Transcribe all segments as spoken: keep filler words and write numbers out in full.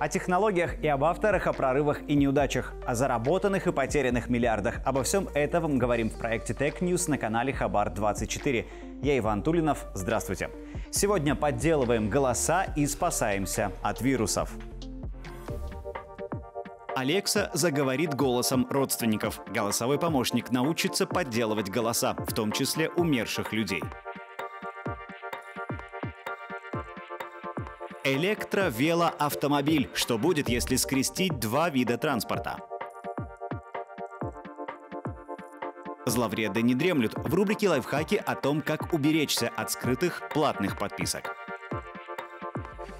О технологиях и об авторах, о прорывах и неудачах, о заработанных и потерянных миллиардах. Обо всем этом вам говорим в проекте Tech News на канале Хабар двадцать четыре. Я Иван Тулинов. Здравствуйте. Сегодня подделываем голоса и спасаемся от вирусов. Алекса заговорит голосом родственников. Голосовой помощник научится подделывать голоса, в том числе умерших людей. Электровелоавтомобиль. Что будет, если скрестить два вида транспорта? Зловреды не дремлют. В рубрике «Лайфхаки» о том, как уберечься от скрытых платных подписок.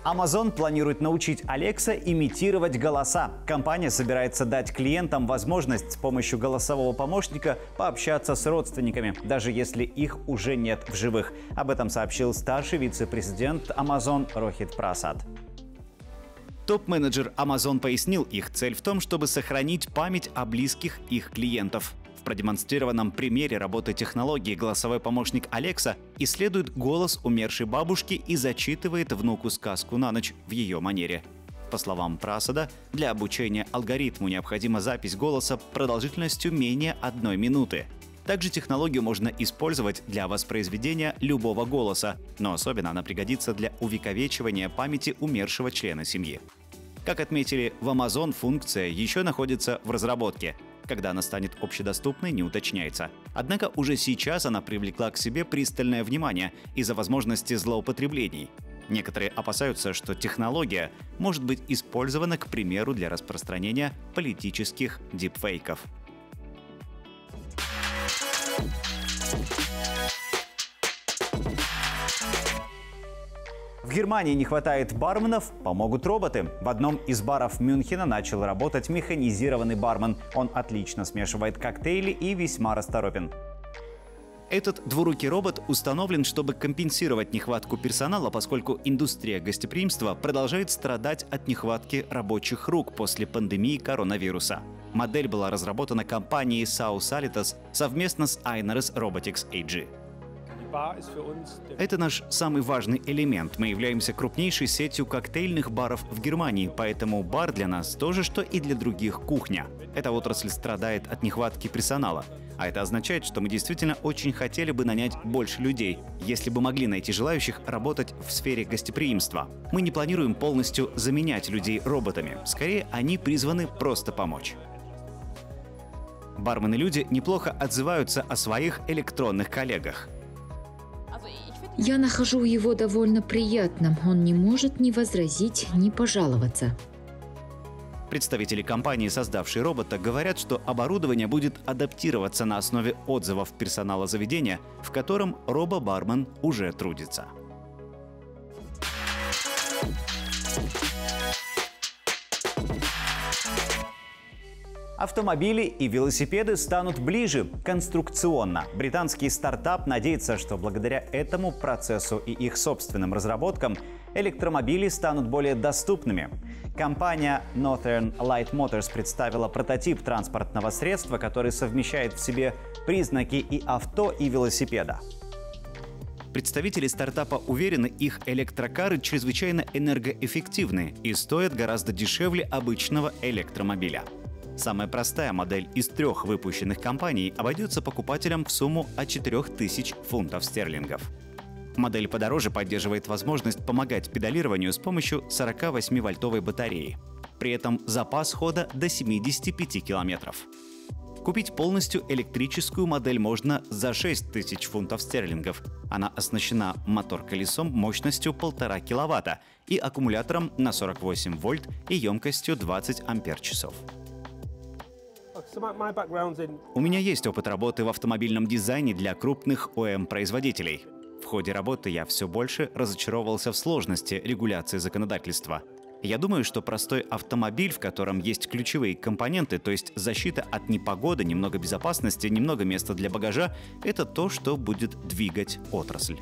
Amazon планирует научить Alexa имитировать голоса. Компания собирается дать клиентам возможность с помощью голосового помощника пообщаться с родственниками, даже если их уже нет в живых. Об этом сообщил старший вице-президент Amazon Рохит Прасад. Топ-менеджер Amazon пояснил, их цель в том, чтобы сохранить память о близких их клиентов. В продемонстрированном примере работы технологии голосовой помощник Alexa исследует голос умершей бабушки и зачитывает внуку сказку на ночь в ее манере. По словам Прасада, для обучения алгоритму необходима запись голоса продолжительностью менее одной минуты. Также технологию можно использовать для воспроизведения любого голоса, но особенно она пригодится для увековечивания памяти умершего члена семьи. Как отметили в Amazon, функция еще находится в разработке. Когда она станет общедоступной, не уточняется. Однако уже сейчас она привлекла к себе пристальное внимание из-за возможности злоупотреблений. Некоторые опасаются, что технология может быть использована, к примеру, для распространения политических дипфейков. В Германии не хватает барменов, помогут роботы. В одном из баров Мюнхена начал работать механизированный бармен. Он отлично смешивает коктейли и весьма расторопен. Этот двурукий робот установлен, чтобы компенсировать нехватку персонала, поскольку индустрия гостеприимства продолжает страдать от нехватки рабочих рук после пандемии коронавируса. Модель была разработана компанией Sausalitas совместно с Ainerys Robotics эй джи. Это наш самый важный элемент. Мы являемся крупнейшей сетью коктейльных баров в Германии, поэтому бар для нас то же, что и для других кухня. Эта отрасль страдает от нехватки персонала. А это означает, что мы действительно очень хотели бы нанять больше людей, если бы могли найти желающих работать в сфере гостеприимства. Мы не планируем полностью заменять людей роботами. Скорее, они призваны просто помочь. Бармены-люди неплохо отзываются о своих электронных коллегах. Я нахожу его довольно приятным. Он не может ни возразить, ни пожаловаться. Представители компании, создавшей робота, говорят, что оборудование будет адаптироваться на основе отзывов персонала заведения, в котором робо-бармен уже трудится. Автомобили и велосипеды станут ближе конструкционно. Британский стартап надеется, что благодаря этому процессу и их собственным разработкам электромобили станут более доступными. Компания Northern Light Motors представила прототип транспортного средства, который совмещает в себе признаки и авто, и велосипеда. Представители стартапа уверены, их электрокары чрезвычайно энергоэффективны и стоят гораздо дешевле обычного электромобиля. Самая простая модель из трех выпущенных компаний обойдется покупателям в сумму от четырёх тысяч фунтов стерлингов. Модель подороже поддерживает возможность помогать педалированию с помощью сорокавосьмивольтовой батареи. При этом запас хода до семидесяти пяти километров. Купить полностью электрическую модель можно за шесть тысяч фунтов стерлингов. Она оснащена мотор-колесом мощностью полтора киловатта и аккумулятором на сорок восемь вольт и емкостью двадцать ампер-часов. У меня есть опыт работы в автомобильном дизайне для крупных о эм-производителей. В ходе работы я все больше разочаровывался в сложности регуляции законодательства. Я думаю, что простой автомобиль, в котором есть ключевые компоненты, то есть защита от непогоды, немного безопасности, немного места для багажа, это то, что будет двигать отрасль.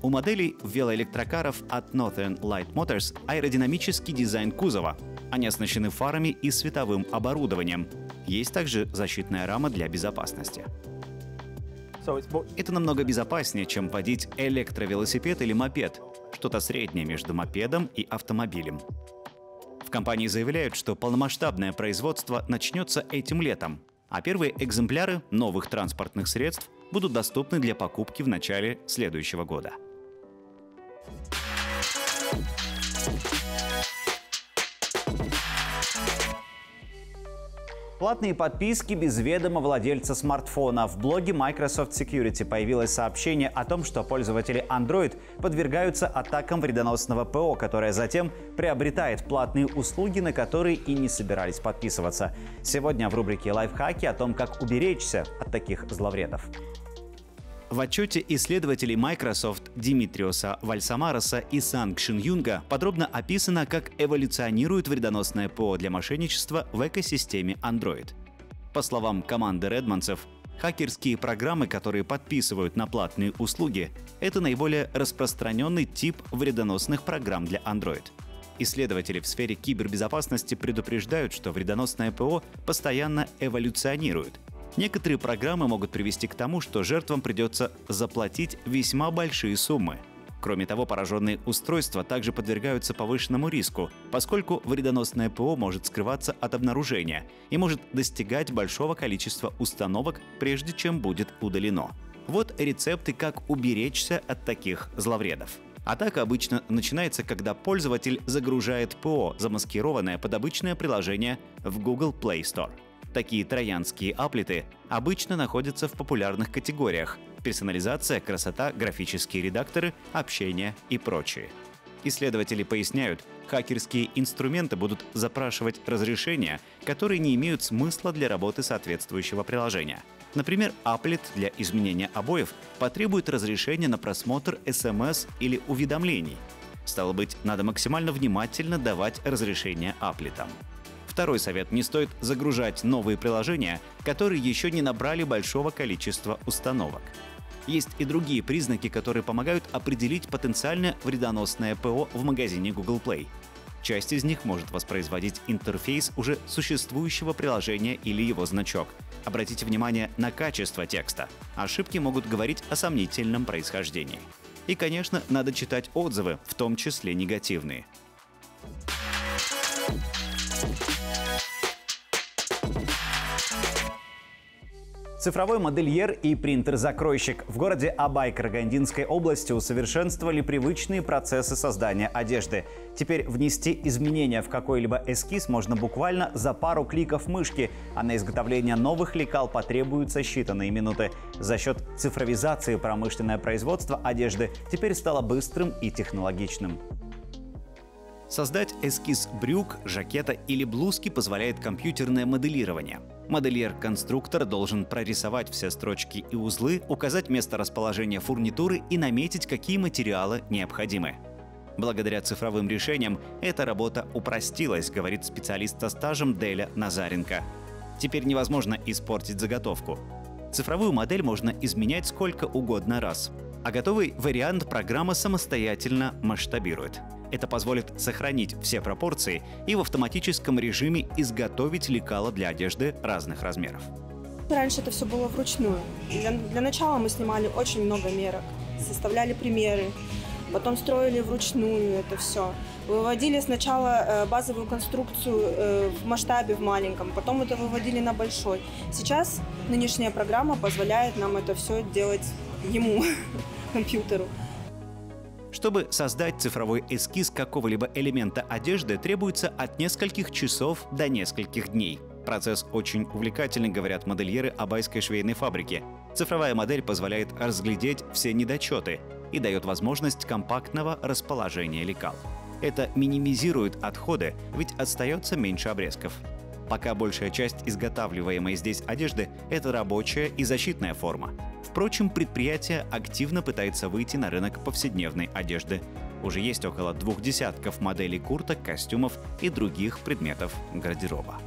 У моделей велоэлектрокаров от Northern Light Motors аэродинамический дизайн кузова. Они оснащены фарами и световым оборудованием. Есть также защитная рама для безопасности. Это намного безопаснее, чем водить электровелосипед или мопед. что-то среднее между мопедом и автомобилем. В компании заявляют, что полномасштабное производство начнется этим летом, а первые экземпляры новых транспортных средств будут доступны для покупки в начале следующего года. Платные подписки без ведома владельца смартфона. В блоге Microsoft Security появилось сообщение о том, что пользователи Android подвергаются атакам вредоносного ПО, которое затем приобретает платные услуги, на которые и не собирались подписываться. Сегодня в рубрике «Лайфхаки» о том, как уберечься от таких зловредов. В отчете исследователей Microsoft Димитриоса Вальсамароса и Санкшин Юнга подробно описано, как эволюционирует вредоносное ПО для мошенничества в экосистеме Android. По словам команды редманцев, хакерские программы, которые подписывают на платные услуги, это наиболее распространенный тип вредоносных программ для Android. Исследователи в сфере кибербезопасности предупреждают, что вредоносное ПО постоянно эволюционирует. Некоторые программы могут привести к тому, что жертвам придется заплатить весьма большие суммы. Кроме того, пораженные устройства также подвергаются повышенному риску, поскольку вредоносное ПО может скрываться от обнаружения и может достигать большого количества установок, прежде чем будет удалено. Вот рецепты, как уберечься от таких зловредов. Атака обычно начинается, когда пользователь загружает ПО, замаскированное под обычное приложение в Google Play Store. Такие троянские аплиты обычно находятся в популярных категориях – персонализация, красота, графические редакторы, общение и прочее. Исследователи поясняют, хакерские инструменты будут запрашивать разрешения, которые не имеют смысла для работы соответствующего приложения. Например, аплит для изменения обоев потребует разрешения на просмотр эс эм эс или уведомлений. Стало быть, надо максимально внимательно давать разрешения аплитам. Второй совет – не стоит загружать новые приложения, которые еще не набрали большого количества установок. Есть и другие признаки, которые помогают определить потенциально вредоносное ПО в магазине Google Play. Часть из них может воспроизводить интерфейс уже существующего приложения или его значок. Обратите внимание на качество текста. Ошибки могут говорить о сомнительном происхождении. И, конечно, надо читать отзывы, в том числе негативные. Цифровой модельер и принтер-закройщик. В городе Абай Карагандинской области усовершенствовали привычные процессы создания одежды. Теперь внести изменения в какой-либо эскиз можно буквально за пару кликов мышки, а на изготовление новых лекал потребуются считанные минуты. За счет цифровизации промышленное производство одежды теперь стало быстрым и технологичным. Создать эскиз брюк, жакета или блузки позволяет компьютерное моделирование. Модельер-конструктор должен прорисовать все строчки и узлы, указать место расположения фурнитуры и наметить, какие материалы необходимы. Благодаря цифровым решениям эта работа упростилась, говорит специалист со стажем Деля Назаренко. Теперь невозможно испортить заготовку. Цифровую модель можно изменять сколько угодно раз, а готовый вариант программа самостоятельно масштабирует. Это позволит сохранить все пропорции и в автоматическом режиме изготовить лекала для одежды разных размеров. Раньше это все было вручную. Для, для начала мы снимали очень много мерок, составляли примеры, потом строили вручную это все. Выводили сначала базовую конструкцию в масштабе в маленьком, потом это выводили на большой. Сейчас нынешняя программа позволяет нам это все делать ему, компьютеру. Чтобы создать цифровой эскиз какого-либо элемента одежды, требуется от нескольких часов до нескольких дней. Процесс очень увлекательный, говорят модельеры Абайской швейной фабрики. Цифровая модель позволяет разглядеть все недочеты и дает возможность компактного расположения лекал. Это минимизирует отходы, ведь остается меньше обрезков. Пока большая часть изготавливаемой здесь одежды – это рабочая и защитная форма. Впрочем, предприятие активно пытается выйти на рынок повседневной одежды. Уже есть около двух десятков моделей курток, костюмов и других предметов гардероба.